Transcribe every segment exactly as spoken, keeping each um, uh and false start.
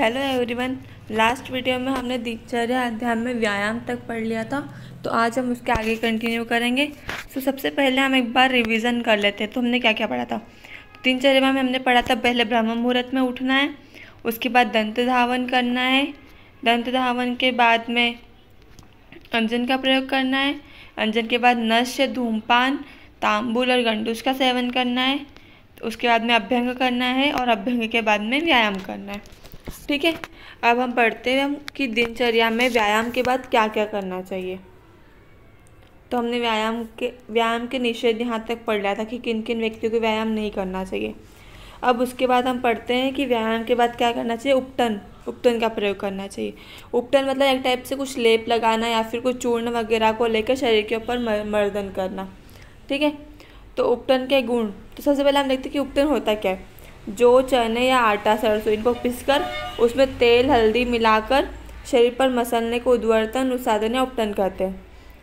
Hello everyone, last video में हमने दिनचर्या अध्याय में व्यायाम तक पढ़ लिया था, तो आज हम उसके आगे कंटिन्यू करेंगे। तो सबसे पहले हम एक बार रिवीजन कर लेते हैं। तो हमने क्या क्या पढ़ा था? दिनचर्या में हमने पढ़ा था, पहले ब्रह्म मुहूर्त में उठना है, उसके बाद दंत धावन करना है, दंत धावन के बाद में अंजन का प्रयोग करना है, अंजन के बाद नश्य धूमपान तांबुल और गंडूस का सेवन करना है, उसके बाद में अभ्यंग करना है और अभ्यंग के बाद में व्यायाम करना है। ठीक है, अब हम पढ़ते हैं कि दिनचर्या में व्यायाम के बाद क्या क्या करना चाहिए। तो हमने व्यायाम के व्यायाम के निषेध यहाँ तक पढ़ लिया था कि किन किन व्यक्तियों को व्यायाम नहीं करना चाहिए। अब उसके बाद हम पढ़ते हैं कि व्यायाम के बाद क्या करना चाहिए। उपटन उपटन का प्रयोग करना चाहिए। उपटन मतलब एक टाइप से कुछ लेप लगाना या फिर कुछ चूर्ण वगैरह को लेकर शरीर के ऊपर मर्दन करना। ठीक है, तो उपटन के गुण। तो सबसे पहले हम देखते हैं कि उपटन होता क्या है। जो चने या आटा सरसों इनको पीसकर उसमें तेल हल्दी मिलाकर शरीर पर मसलने को उद्वर्तन उत्साधन या उपटन कहते हैं।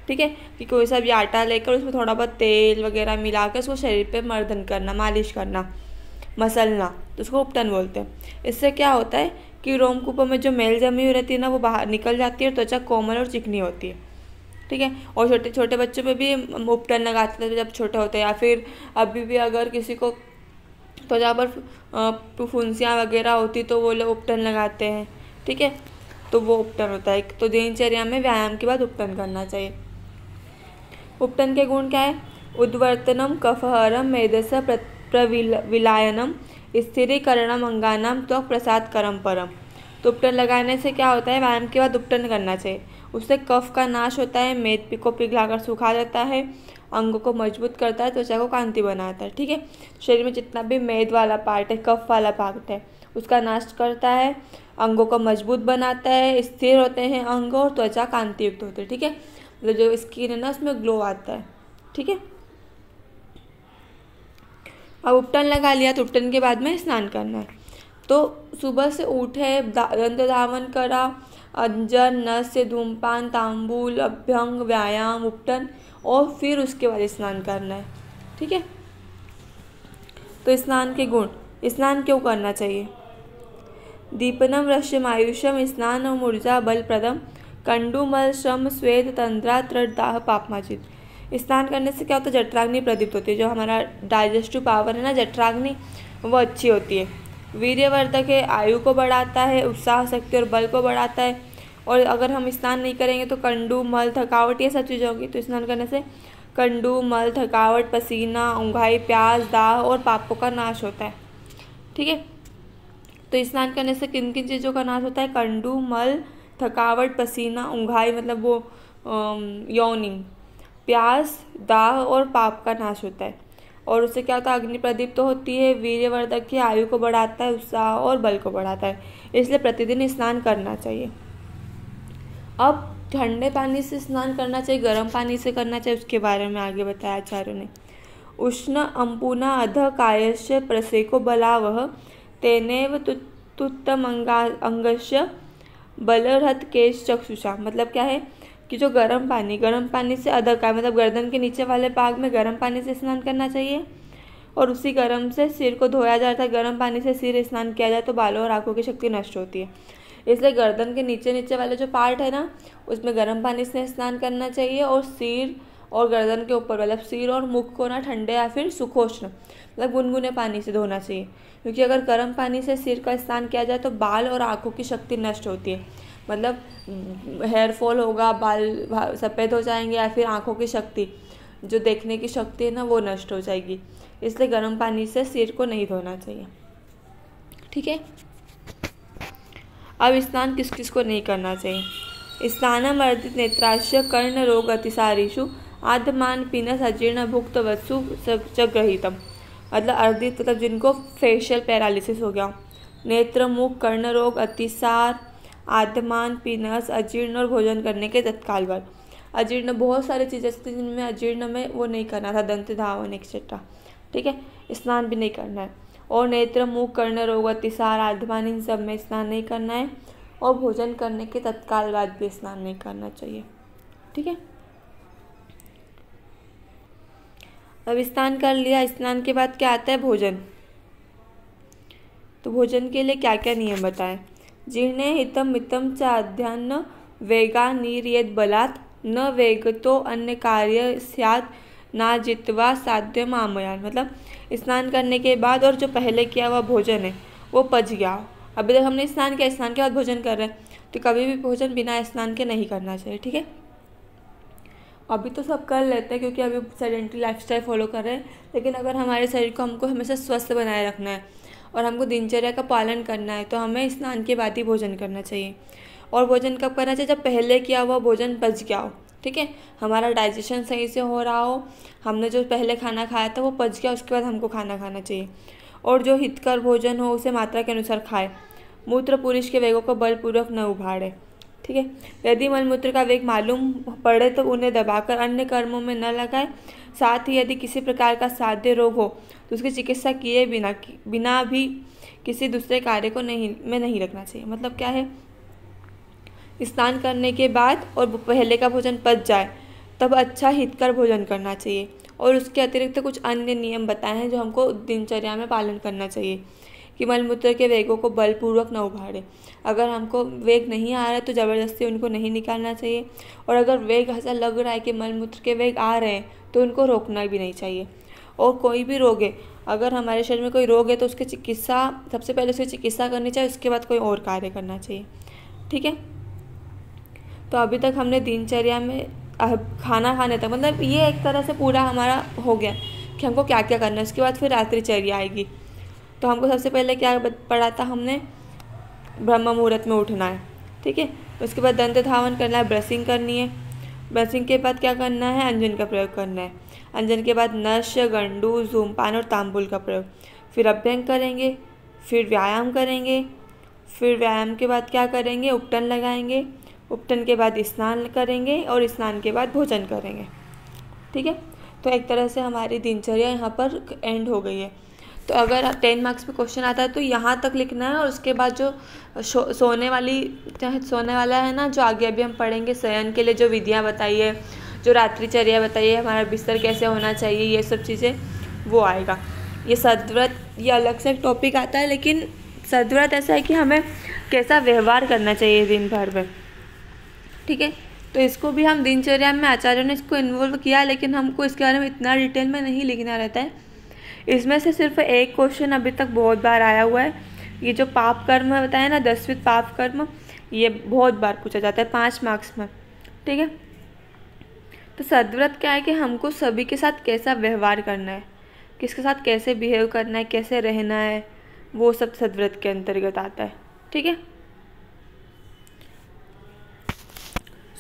ठीक है, कि कोई सा भी आटा लेकर उसमें थोड़ा बहुत तेल वगैरह मिलाकर उसको शरीर पर मर्दन करना, मालिश करना, मसलना, तो उसको उपटन बोलते हैं। इससे क्या होता है कि रोमकूपों में जो मैल जमी हुई रहती है ना, वो बाहर निकल जाती है और त्वचा कोमल और चिकनी होती है। ठीक है, और छोटे छोटे बच्चों पे भी उपटन लगाते थे जब छोटे होते हैं, या फिर अभी भी अगर किसी को त्वचा पर फुंसियाँ वगैरह होती तो वो लोग उपटन लगाते हैं। ठीक है, तो वो उपटन होता है। तो दिनचर्या में व्यायाम के बाद उपटन करना चाहिए। उपटन के गुण क्या है? उद्वर्तनम कफहरम मेदस प्रविलायनम स्थिरीकरणम अंगानाम त्वक तो प्रसाद करम परम। तो उपटन लगाने से क्या होता है? व्यायाम के बाद उपटन करना चाहिए। उससे कफ का नाश होता है, मेद को पिघलाकर सूखा देता है, अंगों को मजबूत करता है, त्वचा को कांति बनाता है। ठीक है, शरीर में जितना भी मेद वाला पार्ट है, कफ वाला पार्ट है, उसका नाश करता है, अंगों को मजबूत बनाता है, स्थिर होते हैं अंग और त्वचा कांतियुक्त होती है। ठीक है, मतलब जो स्किन है ना उसमें ग्लो आता है। ठीक है, अब उपटन लगा लिया तो उपटन के बाद में स्नान करना है। तो सुबह से उठे, दंत धावन करा, अंजन नस्य धूमपान तांबूल अभ्यंग व्यायाम उपटन, और फिर उसके बाद स्नान करना है। ठीक है, तो स्नान के गुण। स्नान क्यों करना चाहिए? दीपनम रश्यम आयुषम स्नान और ऊर्जा बल प्रदम कंडुमल श्रम स्वेद तंद्रा तृढ़ दाह पापमाचित। स्नान करने से क्या होता है? जठराग्नि प्रदीप्त होती है। जो हमारा डाइजेस्टिव पावर है ना, जठराग्नि, वो अच्छी होती है। वीर्यवर्धक है, आयु को बढ़ाता है, उत्साह शक्ति और बल को बढ़ाता है। और अगर हम स्नान नहीं करेंगे तो कंडू मल थकावट ये सब चीज़ें होंगी। तो स्नान करने से कंडू मल थकावट पसीना ऊंघाई प्यास दाह और पापों का नाश होता है। ठीक है, तो स्नान करने से किन किन चीज़ों का नाश होता है? कंडू मल थकावट पसीना ऊंघाई मतलब वो यौनिंग प्यास दाह और पाप का नाश होता है। और उससे क्या होता है? अग्नि प्रदीप्त तो होती है, वीर्यवर्धक की आयु को बढ़ाता है, उत्साह और बल को बढ़ाता है। इसलिए प्रतिदिन स्नान करना चाहिए। अब ठंडे पानी से स्नान करना चाहिए, गर्म पानी से करना चाहिए, उसके बारे में आगे बताया आचार्यों ने। उष्ण अम्पुना अध कायस्य प्रसेको बलावह तेनेव तुत्तम अंगस्य बलरहत केश चक्षुषा। मतलब क्या है कि जो गर्म पानी गर्म पानी से अधक का मतलब गर्दन के नीचे वाले भाग में गर्म पानी से स्नान करना चाहिए, और उसी गर्म से सिर को धोया जाता है। गर्म पानी से सिर स्नान किया जाए तो बालों और आंखों की शक्ति नष्ट होती है। इसलिए गर्दन के नीचे नीचे वाले जो पार्ट है ना, उसमें गर्म पानी से स्नान करना चाहिए, और सिर और गर्दन के ऊपर मतलब सिर और मुख को ना ठंडे या फिर सुखोष्ण मतलब गुनगुने पानी से धोना चाहिए। क्योंकि अगर गर्म पानी से सिर का स्नान किया जाए तो बाल और आंखों की शक्ति नष्ट होती है, मतलब हेयर फॉल होगा, बाल सफ़ेद हो जाएंगे, या फिर आंखों की शक्ति जो देखने की शक्ति है ना, वो नष्ट हो जाएगी। इसलिए गर्म पानी से सिर को नहीं धोना चाहिए। ठीक है, अब स्नान किस किस को नहीं करना चाहिए? स्नानम अर्दित नेत्राश्य कर्ण रोग अतिसारीषु आद्यमान पीनस अजीर्ण भुक्त वत्सु जग्रहितम। मतलब अर्दित मतलब जिनको फेशियल पैरालिसिस हो गया, नेत्र मुख कर्ण रोग अतिसार आद्यमान पीनस अजीर्ण और भोजन करने के तत्काल बाद। अजीर्ण बहुत सारी चीज़ें थी जिनमें अजीर्ण में वो नहीं करना था, दंत धावन एक्सेट्रा। ठीक है, स्नान भी नहीं करना है, और नेत्र मुख कर्ण रोग अतिसार आद्यमान इन सब में स्नान नहीं करना है, और भोजन करने के तत्काल बाद भी स्नान नहीं करना चाहिए। ठीक है, अब स्नान कर लिया। स्नान के बाद क्या आता है? भोजन। तो भोजन के लिए क्या क्या नियम बताएं? जिने हितम मितम च अध्यान वेगा निर्यत बलात् न वेगतो अन्य कार्य स्यात् ना जित्वा साध्य मामयान। मतलब स्नान करने के बाद और जो पहले किया हुआ भोजन है वो पच गया। अभी तक हमने स्नान किया, स्नान के बाद भोजन कर रहे हैं, तो कभी भी भोजन बिना स्नान के नहीं करना चाहिए, ठीक है। अभी तो सब कर लेते हैं क्योंकि अभी सेडेंटरी लाइफस्टाइल फॉलो कर रहे हैं, लेकिन अगर हमारे शरीर को हमको हमेशा स्वस्थ बनाए रखना है और हमको दिनचर्या का पालन करना है तो हमें स्नान के बाद ही भोजन करना चाहिए। और भोजन कब करना चाहिए? जब पहले किया हुआ भोजन पच गया हो, ठीक है, हमारा डाइजेशन सही से हो रहा हो, हमने जो पहले खाना खाया था वो पच गया, उसके बाद हमको खाना खाना चाहिए। और जो हितकर भोजन हो उसे मात्रा के अनुसार खाए। मूत्र पुरुष के वेगों को बलपूर्वक न उभाड़े, ठीक है। यदि मलमूत्र का वेग मालूम पड़े तो उन्हें दबाकर अन्य कर्मों में न लगाए। साथ ही यदि किसी प्रकार का साध्य रोग हो तो उसकी चिकित्सा किए बिना बिना भी किसी दूसरे कार्य को नहीं में नहीं रखना चाहिए। मतलब क्या है, स्नान करने के बाद और पहले का भोजन पच जाए तब अच्छा हितकर भोजन करना चाहिए। और उसके अतिरिक्त कुछ अन्य नियम बताए हैं जो हमको दिनचर्या में पालन करना चाहिए कि मलमूत्र के वेगों को बलपूर्वक न उभाड़े। अगर हमको वेग नहीं आ रहा है तो ज़बरदस्ती उनको नहीं निकालना चाहिए, और अगर वेग ऐसा लग रहा है कि मलमूत्र के वेग आ रहे हैं तो उनको रोकना भी नहीं चाहिए। और कोई भी रोग है, अगर हमारे शरीर में कोई रोग है तो उसकी चिकित्सा सबसे पहले उसकी चिकित्सा करनी चाहिए, उसके बाद कोई और कार्य करना चाहिए, ठीक है। तो अभी तक हमने दिनचर्या में खाना खाने तक, मतलब ये एक तरह से पूरा हमारा हो गया कि हमको क्या क्या करना है। उसके बाद फिर रात्रिचर्या आएगी। तो हमको सबसे पहले क्या पढ़ा था हमने, ब्रह्म मुहूर्त में उठना है, ठीक है। उसके बाद दंत धावन करना है, ब्रशिंग करनी है। ब्रशिंग के बाद क्या करना है, अंजन का प्रयोग करना है। अंजन के बाद नश्य, गंडू, धूमपान और तांबुल का प्रयोग। फिर अभ्यंग करेंगे, फिर व्यायाम करेंगे, फिर व्यायाम के बाद क्या करेंगे, उपटन लगाएंगे। उपटन के बाद स्नान करेंगे और स्नान के बाद भोजन करेंगे, ठीक है। तो एक तरह से हमारी दिनचर्या यहाँ पर एंड हो गई है। तो अगर टेन मार्क्स पे क्वेश्चन आता है तो यहाँ तक लिखना है, और उसके बाद जो शो, सोने वाली चाहे सोने वाला है ना, जो आगे अभी हम पढ़ेंगे शयन के लिए जो विधियाँ बताई है, जो रात्रिचर्या बताई है, हमारा बिस्तर कैसे होना चाहिए, ये सब चीज़ें वो आएगा। ये सद्व्रत ये अलग से एक टॉपिक आता है, लेकिन सद्व्रत ऐसा है कि हमें कैसा व्यवहार करना चाहिए दिन भर में, ठीक है। तो इसको भी हम दिनचर्या में आचार्यों ने इसको इन्वॉल्व किया, लेकिन हमको इसके बारे में इतना डिटेल में नहीं लिखना रहता है। इसमें से सिर्फ एक क्वेश्चन अभी तक बहुत बार आया हुआ है। ये जो पाप कर्म है बताया ना, दसविध पाप कर्म, ये बहुत बार पूछा जाता है पाँच मार्क्स में, ठीक है। तो सद्व्रत क्या है कि हमको सभी के साथ कैसा व्यवहार करना है, किसके साथ कैसे बिहेव करना है, कैसे रहना है, वो सब सद्व्रत के अंतर्गत आता है, ठीक है।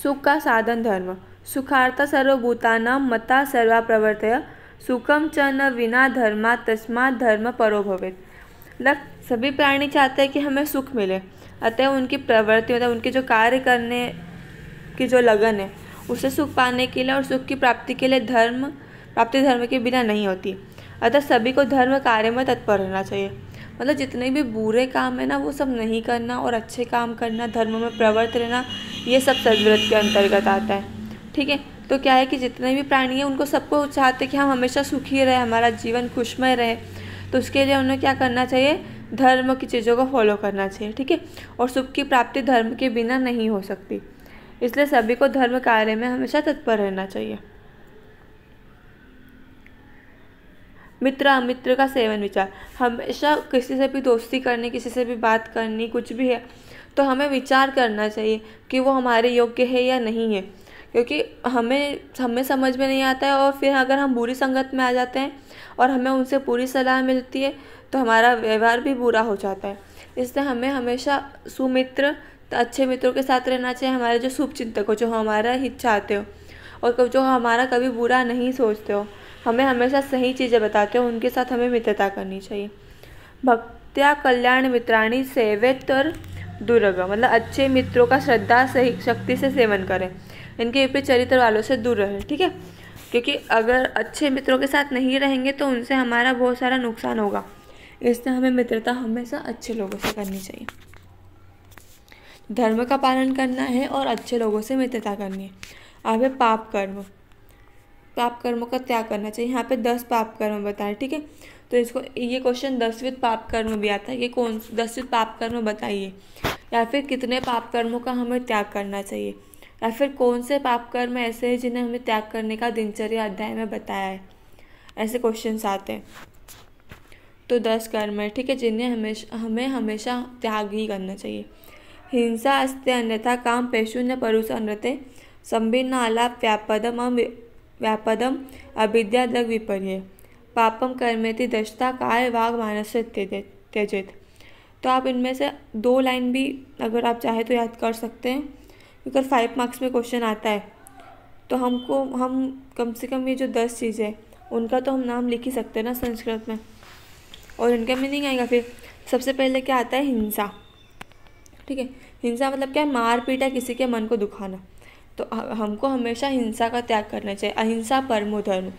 सुख का साधन धर्म, सुखार्थ सर्वभूतानां मता सर्वा प्रवर्तय सुखम च न विना धर्मा तस्मात् धर्म परो भवेत्। मतलब सभी प्राणी चाहते हैं कि हमें सुख मिले, अतः उनकी प्रवृत्ति मतलब उनके जो कार्य करने की जो लगन है उसे सुख पाने के लिए और सुख की प्राप्ति के लिए धर्म प्राप्ति धर्म के बिना नहीं होती। अतः सभी को धर्म कार्य में तत्पर रहना चाहिए। मतलब जितने भी बुरे काम है ना वो सब नहीं करना और अच्छे काम करना, धर्म में प्रवृत्त रहना, ये सब सद्व्रत के अंतर्गत आता है, ठीक है। तो क्या है कि जितने भी प्राणी हैं उनको सबको चाहते हैं कि हम हमेशा सुखी रहे, हमारा जीवन खुशमय रहे, तो उसके लिए उन्हें क्या करना चाहिए, धर्म की चीज़ों को फॉलो करना चाहिए, ठीक है। और सुख की प्राप्ति धर्म के बिना नहीं हो सकती, इसलिए सभी को धर्म कार्य में हमेशा तत्पर रहना चाहिए। मित्र अमित्र का सेवन विचार, हमेशा किसी से भी दोस्ती करनी, किसी से भी बात करनी, कुछ भी है तो हमें विचार करना चाहिए कि वो हमारे योग्य है या नहीं है, क्योंकि हमें हमें समझ में नहीं आता है। और फिर अगर हम बुरी संगत में आ जाते हैं और हमें उनसे पूरी सलाह मिलती है तो हमारा व्यवहार भी बुरा हो जाता है। इसलिए हमें हमेशा सुमित्र अच्छे मित्रों के साथ रहना चाहिए, हमारे जो शुभचिंतक हो, जो हमारा हित चाहते हो और जो हमारा कभी बुरा नहीं सोचते हो, हमें हमेशा सही चीज़ें बताते हो, उनके साथ हमें मित्रता करनी चाहिए। भक्त्या कल्याण मित्राणी सेवेतर दुर्ग, मतलब अच्छे मित्रों का श्रद्धा सही शक्ति से सेवन करें, इनके विपरीत चरित्र वालों से दूर रहें, ठीक है। क्योंकि अगर अच्छे मित्रों के साथ नहीं रहेंगे तो उनसे हमारा बहुत सारा नुकसान होगा, इसलिए हमें मित्रता हमेशा अच्छे लोगों से करनी चाहिए। धर्म का पालन करना है और अच्छे लोगों से मित्रता करनी है। अब है पाप कर्म, पाप कर्मों का त्याग करना चाहिए। यहाँ पे दस पाप कर्म बताए, ठीक है। तो इसको ये क्वेश्चन दसविध पाप कर्म भी आता है कि कौन दसविध पाप कर्म बताइए, या फिर कितने पाप कर्मों का हमें त्याग करना चाहिए, या फिर कौन से पाप कर्म ऐसे हैं जिन्हें हमें त्याग करने का दिनचर्या अध्याय में बताया है, ऐसे क्वेश्चंस आते हैं। तो दस कर्म है, ठीक है, जिन्हें हमेशा हमें हमेशा त्याग ही करना चाहिए। हिंसा अस्ते अन्यथा काम पेशु न परुष अन्यते संभिन्न आलाप व्यापदम व्यापदम अविद्या दग विपर्य पापम कर्मेति दशता काय वाग मानस त्यजेत। तो आप इनमें से दो लाइन भी अगर आप चाहे तो याद कर सकते हैं, क्योंकि फाइव मार्क्स में क्वेश्चन आता है। तो हमको हम कम से कम ये जो दस चीज़ें उनका तो हम नाम लिख ही सकते हैं ना संस्कृत में, और इनका मीनिंग आएगा। फिर सबसे पहले क्या आता है, हिंसा, ठीक है। हिंसा मतलब क्या है, मार पीट या किसी के मन को दुखाना। तो हमको हमेशा हिंसा का त्याग करना चाहिए। अहिंसा परमो धर्म,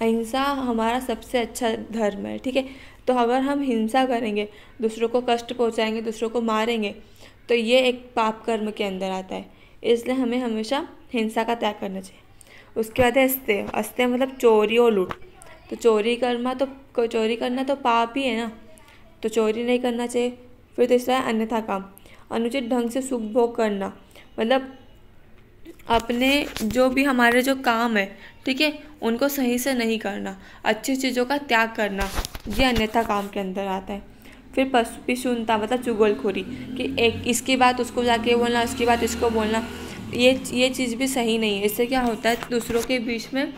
अहिंसा हमारा सबसे अच्छा धर्म है, ठीक है। तो अगर हम हिंसा करेंगे, दूसरों को कष्ट पहुंचाएंगे, दूसरों को मारेंगे, तो ये एक पाप कर्म के अंदर आता है, इसलिए हमें हमेशा हिंसा का त्याग करना चाहिए। उसके बाद है अस्ते, अस्ते मतलब चोरी और लूट। तो चोरी करना तो चोरी करना तो पाप ही है ना, तो चोरी नहीं करना चाहिए। फिर तीसरा है अन्यथा काम, अनुचित ढंग से सुख भोग करना, मतलब अपने जो भी हमारे जो काम है, ठीक है, उनको सही से नहीं करना, अच्छी चीज़ों का त्याग करना, ये अन्यथा काम के अंदर आता है। फिर पशु पिशुनता मतलब चुगलखोरी, कि एक इसकी बात उसको जाके बोलना, उसकी बात इसको बोलना, ये ये चीज़ भी सही नहीं है। इससे क्या होता है, दूसरों के बीच में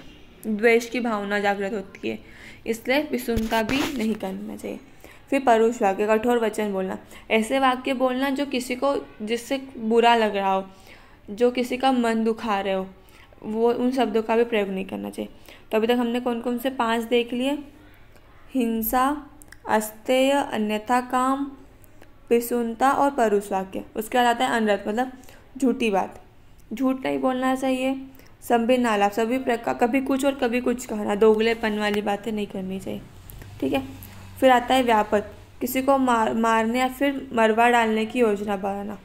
द्वेष की भावना जागृत होती है, इसलिए पिशुनता भी नहीं करना चाहिए। फिर परुष वाक्य, कठोर वचन बोलना, ऐसे वाक्य बोलना जो किसी को, जिससे बुरा लग रहा हो, जो किसी का मन दुखा रहे हो, वो उन शब्दों का भी प्रयोग नहीं करना चाहिए। तो अभी तक हमने कौन कौन से पांच देख लिए, हिंसा, अस्तेय, अन्यथा काम, पिशुनता और परुष वाक्य। उसके बाद आता है अनर्थ मतलब झूठी बात, झूठ नहीं बोलना चाहिए। संभिन्न आलाप, सभी प्रकार, कभी कुछ और कभी कुछ कहना, दोगलेपन वाली बातें नहीं करनी चाहिए, ठीक है। फिर आता है व्यापक, किसी को मार मारने या फिर मरवा डालने की योजना बनाना।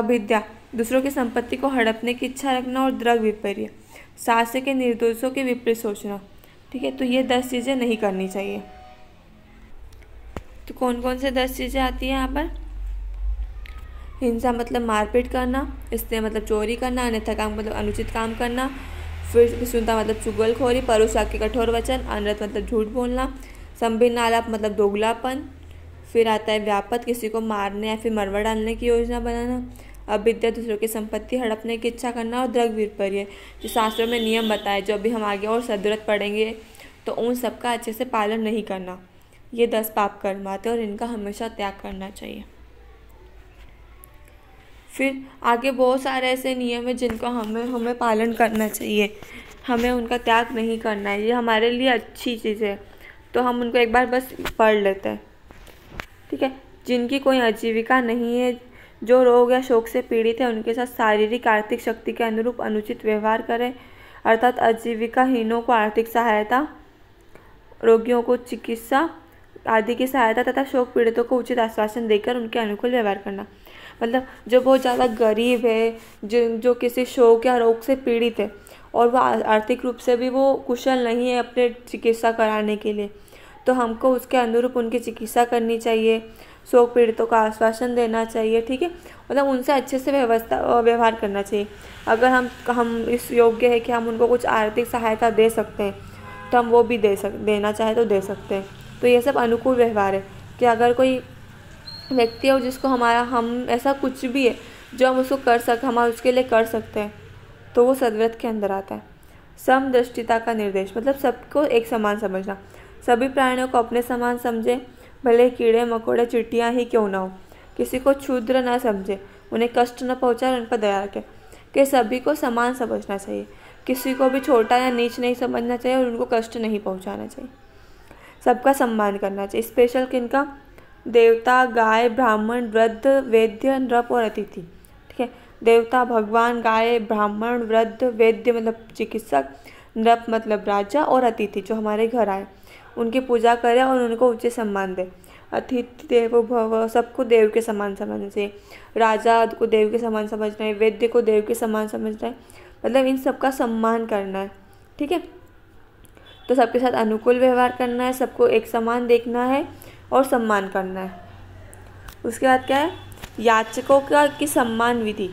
अविद्या, दूसरों की संपत्ति को हड़पने की इच्छा रखना, और द्रग विपर्य, सासे के निर्दोषों के विपरीत सोचना, ठीक है। तो ये दस चीज़ें नहीं करनी चाहिए। तो कौन कौन से दस चीज़ें आती हैं यहाँ पर, हिंसा मतलब मारपीट करना, इससे मतलब चोरी करना, अन्यथा काम मतलब अनुचित काम करना, फिर सुनता मतलब चुगलखोरी, परुष वाक्य कठोर वचन, अनर्थ मतलब झूठ बोलना, संभिन्न आलाप मतलब दोगलापन, फिर आता है व्यापक, किसी को मारने या फिर मरवा डालने की योजना बनाना, अविद्या, दूसरों की संपत्ति हड़पने की इच्छा करना, और द्रग विपर्य, जो शास्त्रों में नियम बताए, जो अभी हम आगे और सदरत पढ़ेंगे, तो उन सबका अच्छे से पालन नहीं करना। ये दस पाप कर्म आते हैं और इनका हमेशा त्याग करना चाहिए। फिर आगे बहुत सारे ऐसे नियम हैं जिनका हमें हमें पालन करना चाहिए, हमें उनका त्याग नहीं करना है, ये हमारे लिए अच्छी चीज़ है। तो हम उनको एक बार बस पढ़ लेते हैं, ठीक है। जिनकी कोई आजीविका नहीं है, जो रोग या शोक से पीड़ित है, उनके साथ शारीरिक आर्थिक शक्ति के अनुरूप अनुचित व्यवहार करें, अर्थात आजीविकाहीनों को आर्थिक सहायता, रोगियों को चिकित्सा आदि की सहायता, तथा शोक पीड़ितों को उचित आश्वासन देकर उनके अनुकूल व्यवहार करना। मतलब जो बहुत ज़्यादा गरीब है, जिन जो किसी शोक या रोग से पीड़ित है और वो आर्थिक रूप से भी वो कुशल नहीं है अपने चिकित्सा कराने के लिए, तो हमको उसके अनुरूप उनकी चिकित्सा करनी चाहिए, शोक पीड़ितों का आश्वासन देना चाहिए, ठीक है। मतलब उनसे अच्छे से व्यवस्था व्यवहार करना चाहिए। अगर हम हम इस योग्य है कि हम उनको कुछ आर्थिक सहायता दे सकते हैं, तो हम वो भी दे सक देना चाहे तो दे सकते हैं। तो ये सब अनुकूल व्यवहार है कि अगर कोई व्यक्ति हो जिसको हमारा हम ऐसा कुछ भी है जो हम उसको कर सक हम उसके लिए कर सकते हैं, तो वो सदव्रत के अंदर आता है। समदृष्टिता का निर्देश मतलब सबको एक समान समझना, सभी प्राणियों को अपने समान समझे, भले कीड़े मकोड़े चींटियाँ ही क्यों ना हो, किसी को क्षुद्र ना समझे, उन्हें कष्ट न पहुँचाए, उन पर दया रखें। कि सभी को समान समझना चाहिए, किसी को भी छोटा या नीच नहीं समझना चाहिए, और उनको कष्ट नहीं पहुँचाना चाहिए। सबका सम्मान करना चाहिए, स्पेशल किनका, देवता, गाय, ब्राह्मण, वृद्ध, वैद्य, नृप और अतिथि, ठीक है। देवता भगवान, गाय ब्राह्मण, वृद्ध, वैद्य मतलब चिकित्सक, नृप मतलब राजा, और अतिथि जो हमारे घर आए उनकी पूजा करें और उनको उचित सम्मान दें। अतिथि देवो भव, सबको देव के समान समझना चाहिए, राजा को देव के समान समझना है, वैद्य को देव के समान समझना है, मतलब इन सबका सम्मान करना है, ठीक है। तो सबके साथ अनुकूल व्यवहार करना है, सबको एक समान देखना है और सम्मान करना है। उसके बाद क्या है, याचकों का की सम्मान विधि,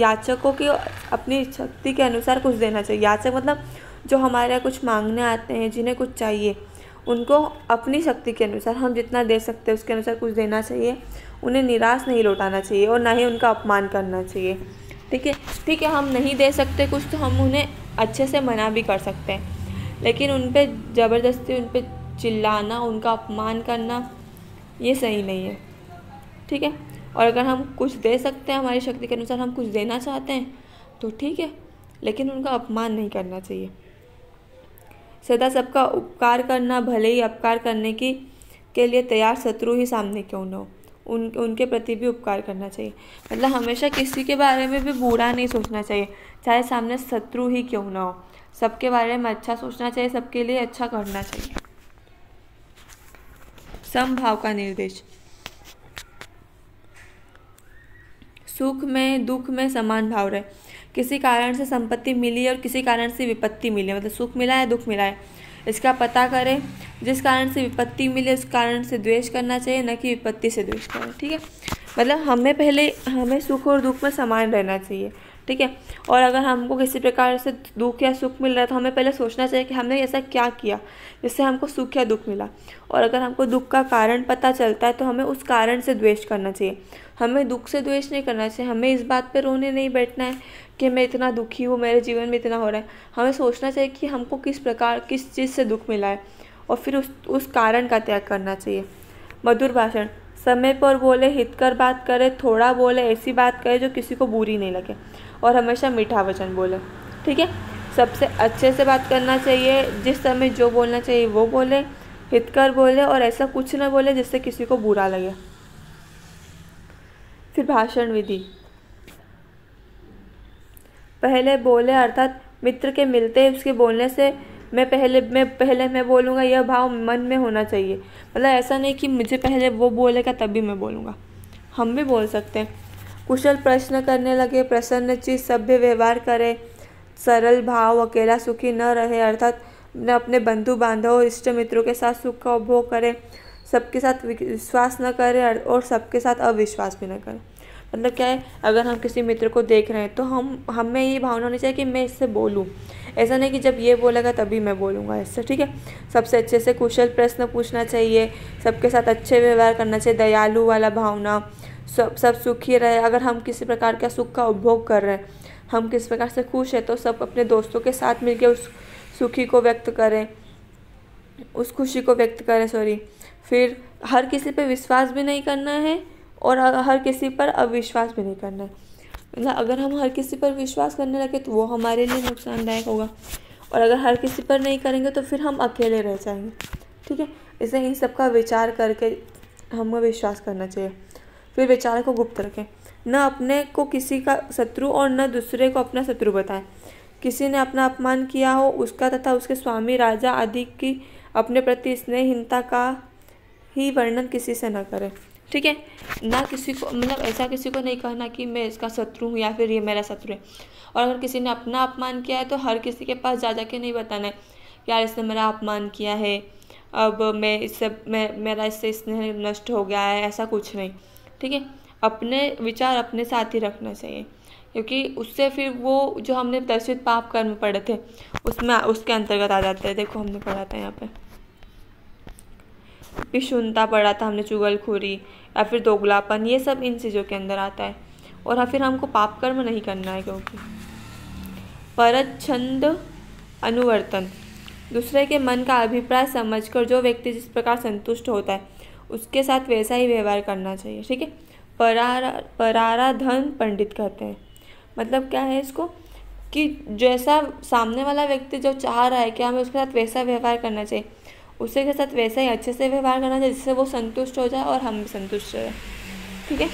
याचकों की अपनी शक्ति के अनुसार कुछ देना चाहिए। याचक मतलब जो हमारे यहाँ कुछ मांगने आते हैं, जिन्हें कुछ चाहिए, उनको अपनी शक्ति के अनुसार हम जितना दे सकते हैं उसके अनुसार कुछ देना चाहिए। उन्हें निराश नहीं लौटाना चाहिए और ना ही उनका अपमान करना चाहिए। ठीक है, ठीक है, हम नहीं दे सकते कुछ तो हम उन्हें अच्छे से मना भी कर सकते हैं, लेकिन उन पर ज़बरदस्ती, उन पर चिल्लाना, उनका अपमान करना ये सही नहीं है। ठीक है, और अगर हम कुछ दे सकते हैं, हमारी शक्ति के अनुसार हम कुछ देना चाहते हैं तो ठीक है, लेकिन उनका अपमान नहीं करना चाहिए। सदा सबका उपकार करना, भले ही अपकार करने की के लिए तैयार शत्रु ही सामने क्यों न हो, उन उनके प्रति भी उपकार करना चाहिए। मतलब हमेशा किसी के बारे में भी बुरा नहीं सोचना चाहिए, चाहे सामने शत्रु ही क्यों ना हो। सबके बारे में अच्छा सोचना चाहिए, सबके लिए अच्छा करना चाहिए। समभाव का निर्देश, सुख में दुख में समान भाव रहे। किसी कारण से संपत्ति मिली और किसी कारण से विपत्ति मिली, मतलब सुख मिला है दुख मिला है, इसका पता करें। जिस कारण से विपत्ति मिले उस कारण से द्वेष करना चाहिए, न कि विपत्ति से द्वेष करें। ठीक है, मतलब हमें पहले हमें सुख और दुख में समान रहना चाहिए। ठीक है, और अगर हमको किसी प्रकार से दुख या सुख मिल रहा है तो हमें पहले सोचना चाहिए कि हमने ऐसा क्या किया जिससे हमको सुख या दुख मिला। और अगर हमको दुख का कारण पता चलता है तो हमें उस कारण से द्वेष करना चाहिए। हमें दुख से द्वेष नहीं करना चाहिए। हमें इस बात पे रोने नहीं बैठना है कि मैं इतना दुखी हूँ, मेरे जीवन में इतना हो रहा है। हमें सोचना चाहिए कि हमको किस प्रकार किस चीज़ से दुख मिला है और फिर उस उस कारण का त्याग करना चाहिए। मधुर भाषण, समय पर बोले, हितकर बात करे, थोड़ा बोले, ऐसी बात करे जो किसी को बुरी नहीं लगे, और हमेशा मीठा वचन बोले। ठीक है, सबसे अच्छे से बात करना चाहिए, जिस समय जो बोलना चाहिए वो बोले, हितकर बोले, और ऐसा कुछ ना बोले जिससे किसी को बुरा लगे। फिर भाषण विधि, पहले बोले अर्थात मित्र के मिलते उसके बोलने से मैं पहले मैं पहले मैं बोलूँगा, यह भाव मन में होना चाहिए। मतलब ऐसा नहीं कि मुझे पहले वो बोलेगा तभी मैं बोलूँगा, हम भी बोल सकते हैं। कुशल प्रश्न करने लगे, प्रसन्नचित सभ्य व्यवहार करे, सरल भाव, अकेला सुखी न रहे, अर्थात न अपने बंधु बांधव इष्ट मित्रों के साथ सुख का उपभोग करे, सबके साथ विश्वास न करे और सबके साथ अविश्वास भी न करे। मतलब क्या है, अगर हम किसी मित्र को देख रहे हैं तो हम हमें ये भावना होनी चाहिए कि मैं इससे बोलूँ, ऐसा नहीं कि जब ये बोलेगा तभी मैं बोलूँगा ऐसा। ठीक है, सबसे अच्छे से कुशल प्रश्न पूछना चाहिए, सबके साथ अच्छे व्यवहार करना चाहिए, दयालु वाला भावना, सब सब सुखी रहे। अगर हम किसी प्रकार का सुख का उपभोग कर रहे हैं, हम किस प्रकार से खुश है, तो सब अपने दोस्तों के साथ मिलकर उस सुखी को व्यक्त करें, उस खुशी को व्यक्त करें सॉरी फिर हर किसी पे विश्वास भी नहीं करना है और हर किसी पर अविश्वास भी नहीं करना है। मतलब अगर हम हर किसी पर विश्वास करने लगे तो वो हमारे लिए नुकसानदायक होगा, और अगर हर किसी पर नहीं करेंगे तो फिर हम अकेले रह जाएंगे। ठीक है, इसलिए इन सब का विचार करके हमें विश्वास करना चाहिए। फिर विचार को गुप्त रखें, न अपने को किसी का शत्रु और न दूसरे को अपना शत्रु बताएं। किसी ने अपना अपमान किया हो उसका तथा उसके स्वामी राजा आदि की अपने प्रति स्नेहहीनता का ही वर्णन किसी से न करें। ठीक है, ना किसी को मतलब ऐसा किसी को नहीं कहना कि मैं इसका शत्रु हूँ या फिर ये मेरा शत्रु है। और अगर किसी ने अपना अपमान किया है तो हर किसी के पास जा जा के नहीं बताना है, यार इसने मेरा अपमान किया है, अब मैं इससे मैं मेरा इससे स्नेह नष्ट हो गया है, ऐसा कुछ नहीं। ठीक है, अपने विचार अपने साथ ही रखना चाहिए, क्योंकि उससे फिर वो जो हमने दर्शित पाप कर्म पढ़े थे उसमें उसके अंतर्गत आ जाते हैं। देखो हमने पढ़ा था यहाँ पे पिशुनता पढ़ा था हमने, चुगलखोरी या फिर दोगलापन, ये सब इन चीज़ों के अंदर आता है। और फिर हमको पाप कर्म नहीं करना है, क्योंकि परच्छंद अनुवर्तन, दूसरे के मन का अभिप्राय समझकर जो व्यक्ति जिस प्रकार संतुष्ट होता है उसके साथ वैसा ही व्यवहार करना चाहिए। ठीक है, परारा पराराधन पंडित कहते हैं। मतलब क्या है इसको कि जैसा सामने वाला व्यक्ति जो चाह रहा है कि हमें उसके साथ वैसा व्यवहार करना चाहिए, उसी के साथ वैसा ही अच्छे से व्यवहार करना चाहिए जिससे वो संतुष्ट हो जाए और हम भी संतुष्ट रहें। ठीक है,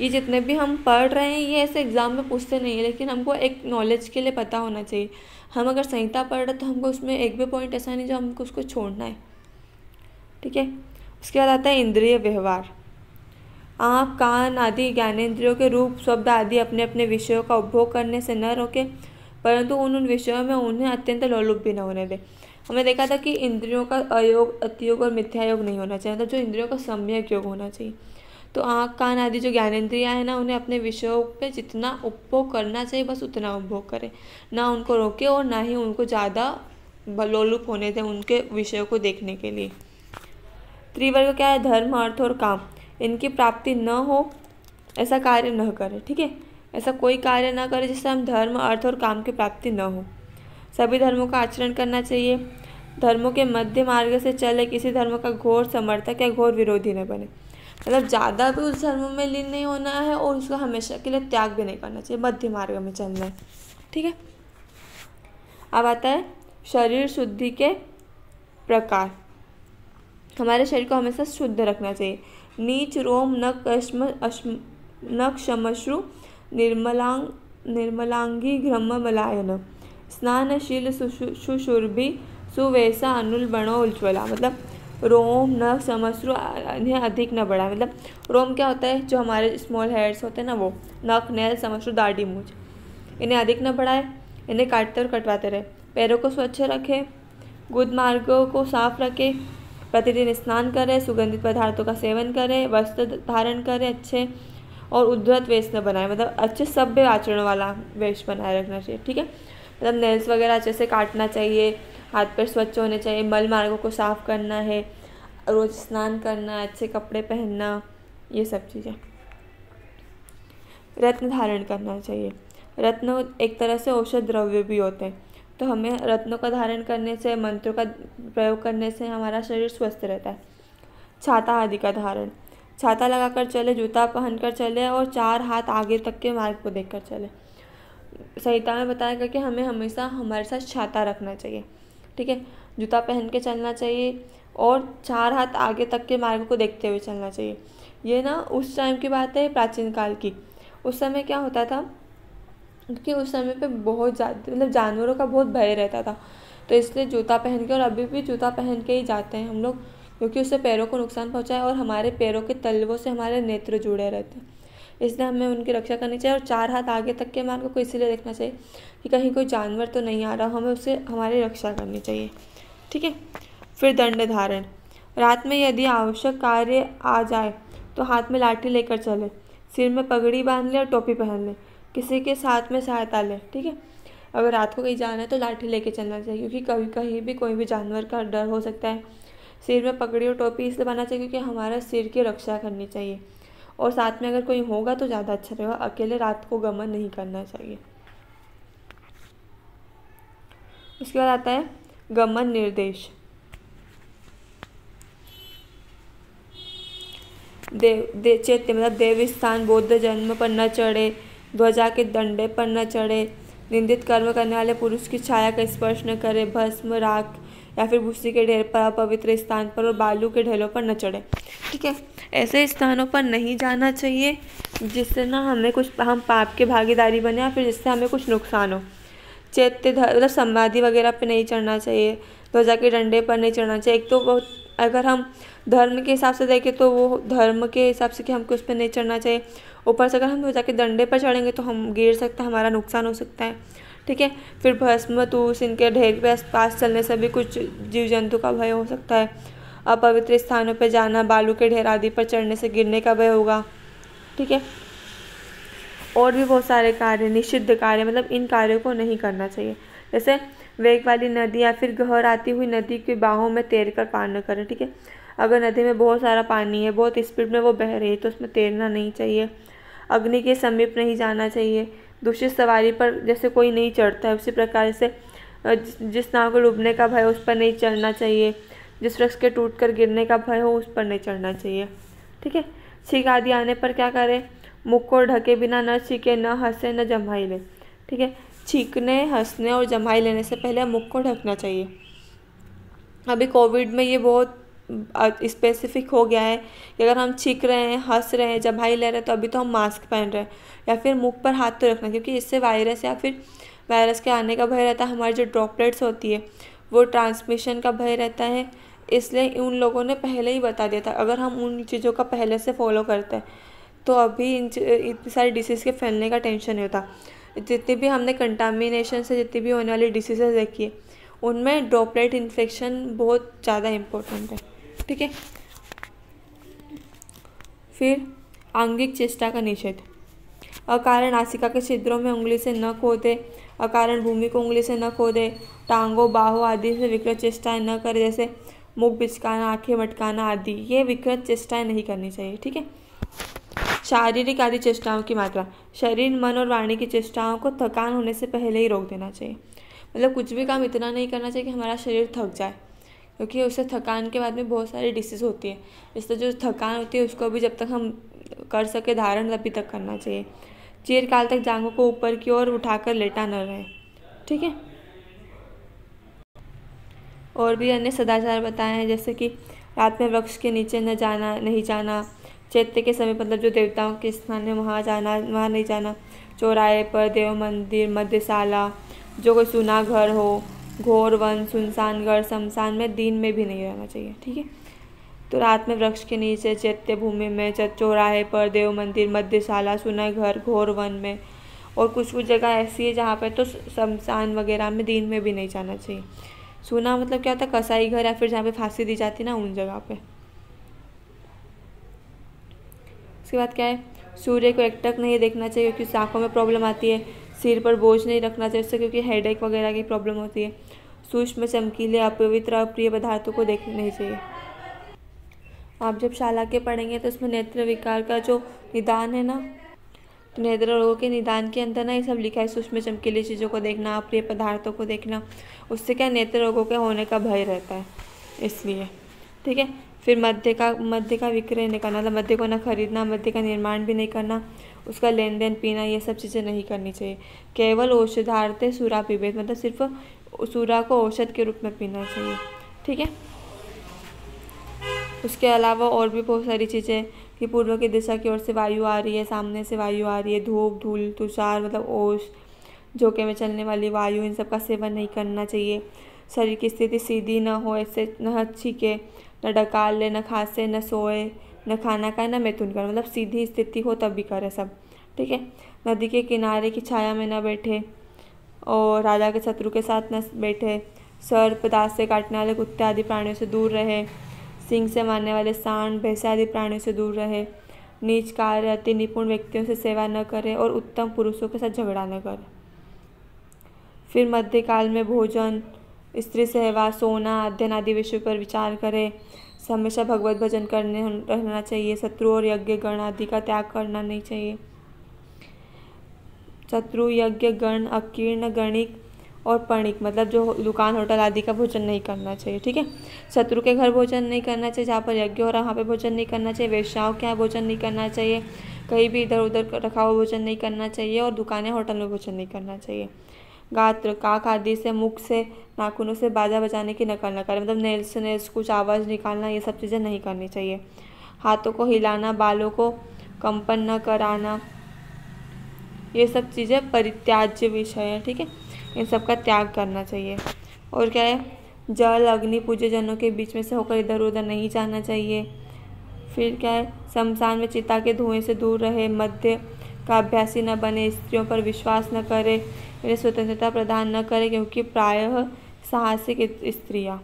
ये जितने भी हम पढ़ रहे हैं ये ऐसे एग्ज़ाम में पूछते नहीं है, लेकिन हमको एक नॉलेज के लिए पता होना चाहिए। हम अगर संहिता पढ़ रहे हैं तो हमको उसमें एक भी पॉइंट ऐसा नहीं जो हमको उसको छोड़ना है। ठीक है, उसके बाद आता है इंद्रिय व्यवहार। आँख कान आदि ज्ञानेंद्रियों के रूप शब्द आदि अपने अपने विषयों का उपभोग करने से न रोके, परंतु उन उन विषयों में उन्हें अत्यंत लोलुप भी न होने दें। हमने देखा था कि इंद्रियों का अयोग, अतियोग और मिथ्यायोग नहीं होना चाहिए, मतलब तो जो इंद्रियों का सम्यक योग होना चाहिए। तो आँख, कान आदि जो ज्ञानेंद्रियाँ हैं ना, उन्हें अपने विषयों पे जितना उपभोग करना चाहिए बस उतना उपभोग करें, ना उनको रोके और ना ही उनको ज़्यादा लोलुप होने दें उनके विषयों को देखने के लिए। त्रिवर्ग क्या है? धर्म, अर्थ और काम। इनकी प्राप्ति न हो ऐसा कार्य न करें, ठीक है, ऐसा कोई कार्य ना करें जिससे हम धर्म, अर्थ और काम की प्राप्ति न हो। सभी धर्मों का आचरण करना चाहिए। धर्मों के मध्य मार्ग से चले, किसी धर्म का घोर समर्थक या घोर विरोधी न बने, मतलब ज़्यादा भी उस धर्म में लीन नहीं होना है और उसका हमेशा के लिए त्याग भी नहीं करना चाहिए, मध्य मार्ग में चलना है, ठीक है। अब आता है शरीर शुद्धि के प्रकार। हमारे शरीर को हमेशा शुद्ध रखना चाहिए। नीच रोम नक्म नक्शमश्रु निर्मलांग निर्मलांगी घ्रम मलायन स्नानशील सुशुरभि सुवैसा अनुल बणो उज्ज्वला, मतलब रोम न समश्रु इन्हें अधिक न बढ़ा। मतलब रोम क्या होता है? जो हमारे स्मॉल हेयर्स होते हैं ना, वो नख, नेल, समश्रु, दाढ़ी, मूछ, इन्हें अधिक न बढ़ाए, इन्हें काटते और कटवाते रहे। पैरों को स्वच्छ रखें, गुद मार्गों को साफ रखें, प्रतिदिन स्नान करें, सुगंधित पदार्थों का सेवन करें, वस्त्र धारण करें अच्छे, और उद्धत वेश न बनाए, मतलब अच्छे सभ्य आचरण वाला वेश बनाए रखना चाहिए, ठीक है। मतलब नेल्स वगैरह अच्छे से काटना चाहिए, हाथ पैर स्वच्छ होने चाहिए, मल मार्गों को साफ करना है, रोज स्नान करना, अच्छे कपड़े पहनना, ये सब चीज़ें। रत्न धारण करना चाहिए। रत्न एक तरह से औषध द्रव्य भी होते हैं, तो हमें रत्नों का धारण करने से, मंत्रों का प्रयोग करने से हमारा शरीर स्वस्थ रहता है। छाता आदि का धारण, छाता लगाकर चले, जूता पहनकर चले और चार हाथ आगे तक के मार्ग को देखकर चले। संहिता में बताया गया कि हमें हमेशा हमारे साथ छाता रखना चाहिए, ठीक है, जूता पहन के चलना चाहिए और चार हाथ आगे तक के मार्ग को देखते हुए चलना चाहिए। ये ना उस टाइम की बात है, प्राचीन काल की। उस समय क्या होता था कि उस समय पे बहुत ज़्यादा मतलब जानवरों का बहुत भय रहता था, तो इसलिए जूता पहन के, और अभी भी जूता पहन के ही जाते हैं हम लोग, क्योंकि उससे पैरों को नुकसान पहुंचा है और हमारे पैरों के तलवों से हमारे नेत्र जुड़े रहते हैं, इसलिए हमें उनकी रक्षा करनी चाहिए। और चार हाथ आगे तक के मार्ग को इसीलिए देखना चाहिए कि कहीं कोई जानवर तो नहीं आ रहा, हमें उससे हमारी रक्षा करनी चाहिए, ठीक है। फिर दंड धारण, रात में यदि आवश्यक कार्य आ जाए तो हाथ में लाठी लेकर चले, सिर में पगड़ी बांध ले और टोपी पहन ले, किसी के साथ में सहायता ले, ठीक है। अगर रात को कहीं जाना है तो लाठी लेके चलना चाहिए, क्योंकि कभी कहीं भी कोई भी जानवर का डर हो सकता है। सिर में पगड़ी और टोपी इसलिए पहनना चाहिए क्योंकि हमारा सिर की रक्षा करनी चाहिए, और साथ में अगर कोई होगा तो ज़्यादा अच्छा रहेगा। अकेले रात को गमन नहीं करना चाहिए। उसके बाद आता है गमन निर्देश। देव दे, चैत्य मतलब देवी स्थान, बौद्ध जन्म पर न चढ़े, ध्वजा के दंडे पर न चढ़े, निंदित कर्म करने वाले पुरुष की छाया का स्पर्श न करे, भस्म, राख या फिर भूसी के ढेर पर, अपवित्र स्थान पर और बालू के ढेलों पर न चढ़े, ठीक है। ऐसे स्थानों पर नहीं जाना चाहिए जिससे ना हमें कुछ, हम पाप के भागीदारी बने या फिर जिससे हमें कुछ नुकसान हो। चैत्य मतलब समाधि वगैरह पे नहीं चढ़ना चाहिए, ध्वजा के डंडे पर नहीं चढ़ना चाहिए। एक तो वो अगर हम धर्म के हिसाब से देखें तो वो धर्म के हिसाब से कि हमको उस पर नहीं चढ़ना चाहिए। ऊपर से अगर हम ध्वजा के डंडे पर चढ़ेंगे तो हम गिर सकते हैं, हमारा नुकसान हो सकता है, ठीक है। फिर भस्म तूस इनके ढेर के पास चलने से भी कुछ जीव जंतु का भय हो सकता है। अपवित्र स्थानों पर जाना, बालू के ढेर आदि पर चढ़ने से गिरने का भय होगा, ठीक है। और भी बहुत सारे कार्य, निषिद्ध कार्य, मतलब इन कार्यों को नहीं करना चाहिए। जैसे वेग वाली नदी या फिर गहर आती हुई नदी की बाहों में तैर कर पार न करें, ठीक है। अगर नदी में बहुत सारा पानी है, बहुत स्पीड में वो बह रही है, तो उसमें तैरना नहीं चाहिए। अग्नि के समीप नहीं जाना चाहिए। दूसरी सवारी पर जैसे कोई नहीं चढ़ता है, उसी प्रकार से जिस नाव को डूबने का भय उस पर नहीं चढ़ना चाहिए, जिस वृक्ष के टूट कर गिरने का भय हो उस पर नहीं चढ़ना चाहिए, ठीक है। छींक आदि आने पर क्या करें? मुख को ढके बिना न छींके, न हंसे, न जम्हाई ले, ठीक है। छींकने, हंसने और जम्हाई लेने से पहले मुख को ढकना चाहिए। अभी कोविड में ये बहुत स्पेसिफिक हो गया है कि अगर हम छींक रहे हैं, हंस रहे हैं, जम्हाई ले रहे हैं, तो अभी तो हम मास्क पहन रहे हैं या फिर मुख पर हाथ तो रखना, क्योंकि इससे वायरस या फिर वायरस के आने का भय रहता है। हमारी जो ड्रॉपलेट्स होती है वो ट्रांसमिशन का भय रहता है, इसलिए उन लोगों ने पहले ही बता दिया था। अगर हम उन चीज़ों का पहले से फॉलो करते हैं तो अभी इन इतनी सारी डिसीज़ के फैलने का टेंशन नहीं होता। जितनी भी हमने कंटामिनेशन से जितनी भी होने वाली डिसीज़ देखी है उनमें ड्रॉपलेट इन्फेक्शन बहुत ज़्यादा इम्पोर्टेंट है। ठीक है, फिर आंगिक चेष्टा का निषेध। अकारण नासिका के छिद्रों में उंगली से न खोदे, अकारण भूमि को उंगली से न खोदे, टांगों बाहों आदि से विकृत चेष्टाएं न करें, जैसे मुख बिचकाना, आंखें मटकाना आदि, ये विकृत चेष्टाएं नहीं करनी चाहिए। ठीक है, शारीरिक आदि चेष्टाओं की मात्रा, शरीर मन और वाणी की चेष्टाओं को थकान होने से पहले ही रोक देना चाहिए। मतलब कुछ भी काम इतना नहीं करना चाहिए कि हमारा शरीर थक जाए, क्योंकि उससे थकान के बाद में बहुत सारी डिसीज़ होती है। इसलिए जो थकान होती है उसको भी जब तक हम कर सके धारण तभी तक करना चाहिए। चिरकाल तक जांघों को ऊपर की ओर उठाकर लेटा न रहे। ठीक है, और भी अन्य सदाचार बताए हैं, जैसे कि रात में वृक्ष के नीचे न जाना, नहीं जाना, चैत्य के समय मतलब जो देवताओं के स्थान है वहाँ जाना, वहाँ नहीं जाना, चौराहे पर, देव मंदिर, मध्यशाला, जो कोई सुना घर हो, घोर वन, सुनसान घर, शमशान में दिन में भी नहीं रहना चाहिए। ठीक है, तो रात में वृक्ष के नीचे, चैत्य भूमि में, चौराहे पर, देव मंदिर, मध्यशाला, सुना घर, घोर वन में, और कुछ कुछ जगह ऐसी है जहाँ पर तो शमशान वगैरह में दिन में भी नहीं जाना चाहिए। सुना मतलब क्या होता है, कसाई घर या फिर जहाँ पे फांसी दी जाती है ना, उन जगह पे। इसके बाद क्या है, सूर्य को एकटक नहीं देखना चाहिए क्योंकि आँखों में प्रॉब्लम आती है। सिर पर बोझ नहीं रखना चाहिए उससे, क्योंकि हेडेक वगैरह की प्रॉब्लम होती है। सूक्ष्म, चमकीले, अपवित्र, अप्रिय पदार्थों को देखना नहीं चाहिए। आप जब शाला के पढ़ेंगे तो उसमें नेत्र विकार का जो निदान है ना, तो नेत्र रोगों के निदान के अंदर ना ये सब लिखा है, सूक्ष्म चमकीली चीज़ों को देखना, अप्रिय पदार्थों को देखना, उससे क्या नेत्र रोगों के होने का भय रहता है, इसलिए। ठीक है, फिर मध्य का मध्य का विक्रय नहीं करना, मतलब मध्य को ना खरीदना, मध्य का निर्माण भी नहीं करना, उसका लेन देन, पीना, ये सब चीज़ें नहीं करनी चाहिए। केवल औषधार्थे सुरा पीबेत, मतलब सिर्फ सुरा को औषध के रूप में पीना चाहिए। ठीक है, उसके अलावा और भी बहुत सारी चीज़ें कि पूर्व की दिशा की ओर से वायु आ रही है, सामने से वायु आ रही है, धूप, धूल, तुषार मतलब ओस, झोंके में चलने वाली वायु, इन सब का सेवन नहीं करना चाहिए। शरीर की स्थिति सीधी न हो, ऐसे न छीके, न डकाल ले, न खांसे, न सोए, न खाना खाए, न मैथुन कर, मतलब सीधी स्थिति हो तब भी करे सब। ठीक है, नदी के किनारे की छाया में न बैठे, और राजा के शत्रु के साथ न बैठे, सर्प, दांत से काटने वाले कुत्ते आदि प्राणियों से दूर रहे, सिंह से मारने वाले सांड, भैंसा आदि प्राणियों से दूर रहे, नीच कार्य, अति निपुण व्यक्तियों से सेवा न करे, और उत्तम पुरुषों के साथ झगड़ा न करे। फिर मध्यकाल में भोजन, स्त्री सहवास, सोना, अध्ययन आदि विषयों पर विचार करे, हमेशा भगवत भजन करने रहना चाहिए, शत्रु और यज्ञ गण आदि का त्याग करना नहीं चाहिए। शत्रु, यज्ञ गण, अकीर्ण, गणिक और पणिक मतलब जो दुकान, होटल आदि का भोजन नहीं करना चाहिए। ठीक है, शत्रु के घर भोजन नहीं करना चाहिए, जहाँ पर यज्ञ हो रहा है वहाँ पर भोजन नहीं करना चाहिए, वेश्याओं के यहाँ भोजन नहीं करना चाहिए, कहीं भी इधर उधर रखा हुआ भोजन नहीं करना चाहिए, और दुकानें, होटल में भोजन नहीं करना चाहिए। गात्र, काक आदि से, मुख से, नाखूनों से बाजा बजाने की नकल न करें, मतलब नेल्स से नेल्स कुछ आवाज़ निकालना, ये सब चीज़ें नहीं करनी चाहिए। हाथों को हिलाना, बालों को कंपन न कराना, ये सब चीज़ें परित्याज्य विषय है। ठीक है, इन सब का त्याग करना चाहिए। और क्या है, जल, अग्नि, पूज्यजनों के बीच में से होकर इधर उधर नहीं जाना चाहिए। फिर क्या है, शमशान में चिता के धुएं से दूर रहे, मध्य का अभ्यासी न बने, स्त्रियों पर विश्वास न करे, इन्हें स्वतंत्रता प्रदान न करे, क्योंकि प्रायः साहसिक स्त्रियाँ।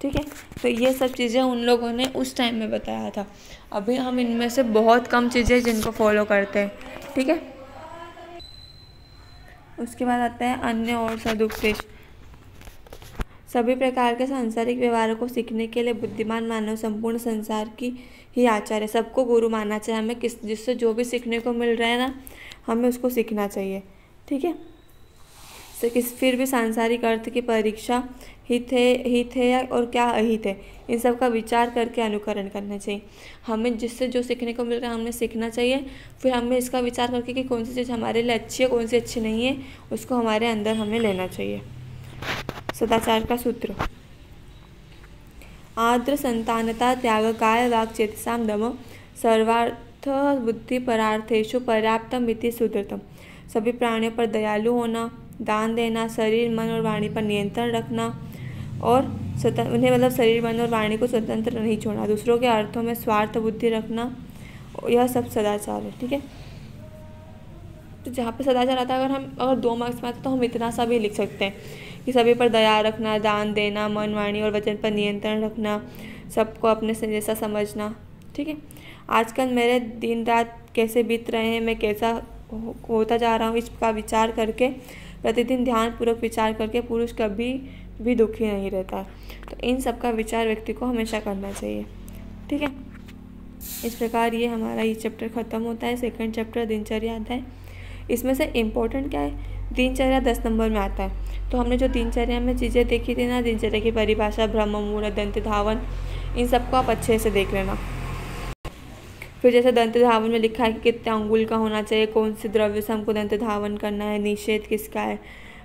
ठीक है, तो ये सब चीज़ें उन लोगों ने उस टाइम में बताया था। अभी हम इनमें से बहुत कम चीज़ें जिनको फॉलो करते हैं। ठीक है, उसके बाद आता है अन्य और सदुपदेश। सभी प्रकार के सांसारिक व्यवहारों को सीखने के लिए बुद्धिमान मानव संपूर्ण संसार की ही आचार्य, सबको गुरु मानना चाहिए। हमें किस जिससे जो भी सीखने को मिल रहा है ना, हमें उसको सीखना चाहिए। ठीक है, तो किस फिर भी सांसारिक अर्थ की परीक्षा हित है, हित है और क्या अहित है, इन सब का विचार करके अनुकरण करना चाहिए। हमें जिससे जो सीखने को मिल रहा है हमने सीखना चाहिए, फिर हमें इसका विचार करके कि कौन सी चीज़ हमारे लिए अच्छी है, कौन सी अच्छी नहीं है, उसको हमारे अंदर हमें लेना चाहिए। सदाचार का सूत्र, आद्र संतानता त्याग, काय वाक चेतसाम दम, सर्वार्थ बुद्धि परार्थेषु पर्याप्तम इति सुधृतम। सभी प्राणियों पर दयालु होना, दान देना, शरीर मन और वाणी पर नियंत्रण रखना, और स्वतंत्र उन्हें मतलब शरीर मन और वाणी को स्वतंत्र नहीं छोड़ना, दूसरों के अर्थों में स्वार्थ बुद्धि रखना, यह सब सदाचार है। ठीक है, तो जहाँ पे सदाचार आता है, अगर हम अगर दो मार्क्स में आता है तो हम इतना सा भी लिख सकते हैं कि सभी पर दया रखना, दान देना, मन वाणी और वचन पर नियंत्रण रखना, सबको अपने से जैसा समझना। ठीक है, आजकल मेरे दिन रात कैसे बीत रहे हैं, मैं कैसा होता जा रहा हूँ, इसका विचार करके प्रतिदिन ध्यानपूर्वक विचार करके पुरुष कभी भी दुखी नहीं रहता। तो इन सब का विचार व्यक्ति को हमेशा करना चाहिए। ठीक है, इस प्रकार ये हमारा ये चैप्टर ख़त्म होता है। सेकंड चैप्टर दिनचर्या आता है। इसमें से इम्पोर्टेंट क्या है, दिनचर्या दस नंबर में आता है। तो हमने जो दिनचर्या में चीज़ें देखी थी ना, दिनचर्या की परिभाषा, ब्रह्म मुहूर्त, दंत धावन, इन सबको आप अच्छे से देख लेना। फिर जैसे दंत धावन में लिखा है कि कितने अंगुल का होना चाहिए, कौन से द्रव्य से हमको दंत धावन करना है, निषेध किसका है,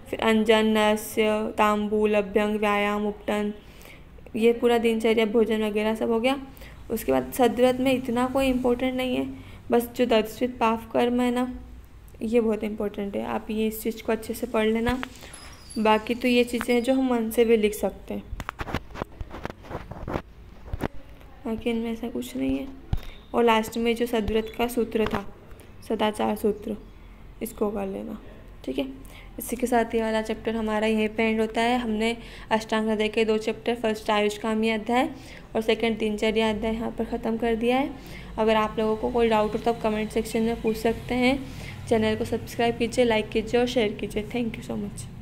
फिर अंजन, नस्य, तांबूल, अभ्यंग, व्यायाम, उपटन, ये पूरा दिनचर्या, भोजन वगैरह सब हो गया। उसके बाद सदव्रत में इतना कोई इम्पोर्टेंट नहीं है, बस जो दर्शित पाप कर्म है ना, ये बहुत इम्पोर्टेंट है। आप ये इस चीज़ को अच्छे से पढ़ लेना। बाकी तो ये चीज़ें हैं जो हम मन से भी लिख सकते हैं, बाकी इनमें ऐसा कुछ नहीं है। और लास्ट में जो सदव्रत का सूत्र था, सदाचार सूत्र, इसको कर लेना। ठीक है, इसी के साथ ये वाला चैप्टर हमारा यहीं पे एंड होता है। हमने अष्टांग हृदय के दो चैप्टर, फर्स्ट आयुष कामी अध्याय और सेकंड दिनचर्या अध्याय यहाँ पर ख़त्म कर दिया है। अगर आप लोगों को कोई डाउट हो तो आप कमेंट सेक्शन में पूछ सकते हैं। चैनल को सब्सक्राइब कीजिए, लाइक कीजिए और शेयर कीजिए। Thank you so much.